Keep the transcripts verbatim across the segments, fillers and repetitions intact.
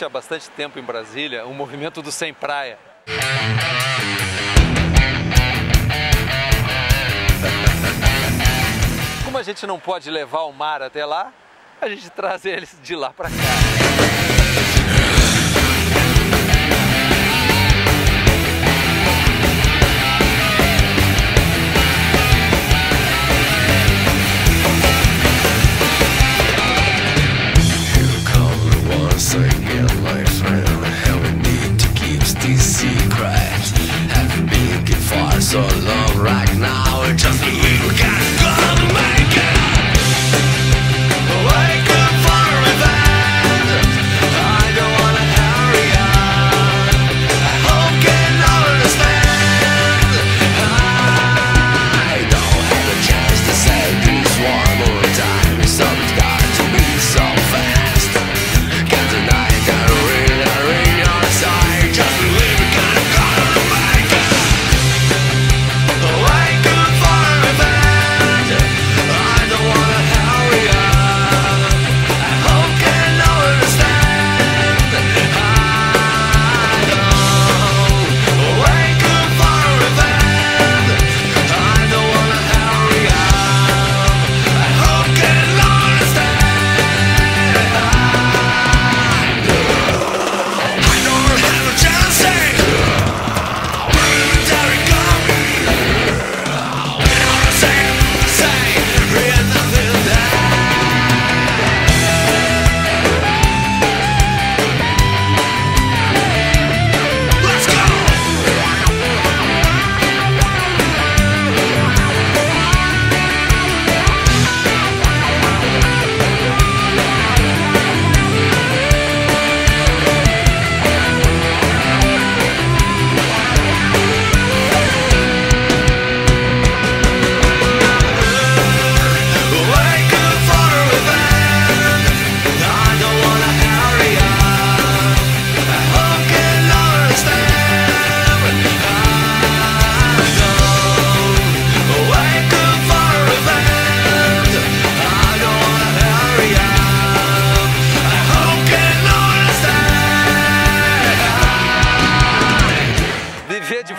existe há bastante tempo em Brasília o Movimento dos Sem Praia. Como a gente não pode levar o mar até lá, a gente traz eles de lá para cá.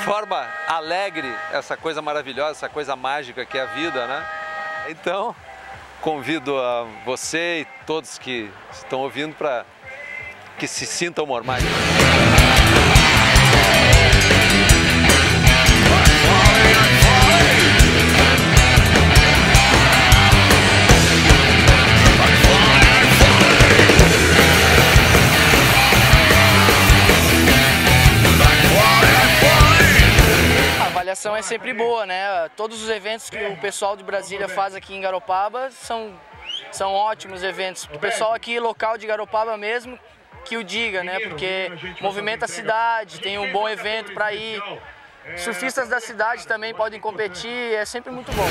Forma alegre, essa coisa maravilhosa, essa coisa mágica que é a vida, né? Então, convido a você e todos que estão ouvindo para que se sintam normais. A avaliação é sempre boa, né? Todos os eventos que o pessoal de Brasília faz aqui em Garopaba são, são ótimos eventos. O pessoal aqui, local de Garopaba mesmo, que o diga, né? Porque movimenta a cidade, tem um bom evento para ir. Surfistas da cidade também podem competir, é sempre muito bom.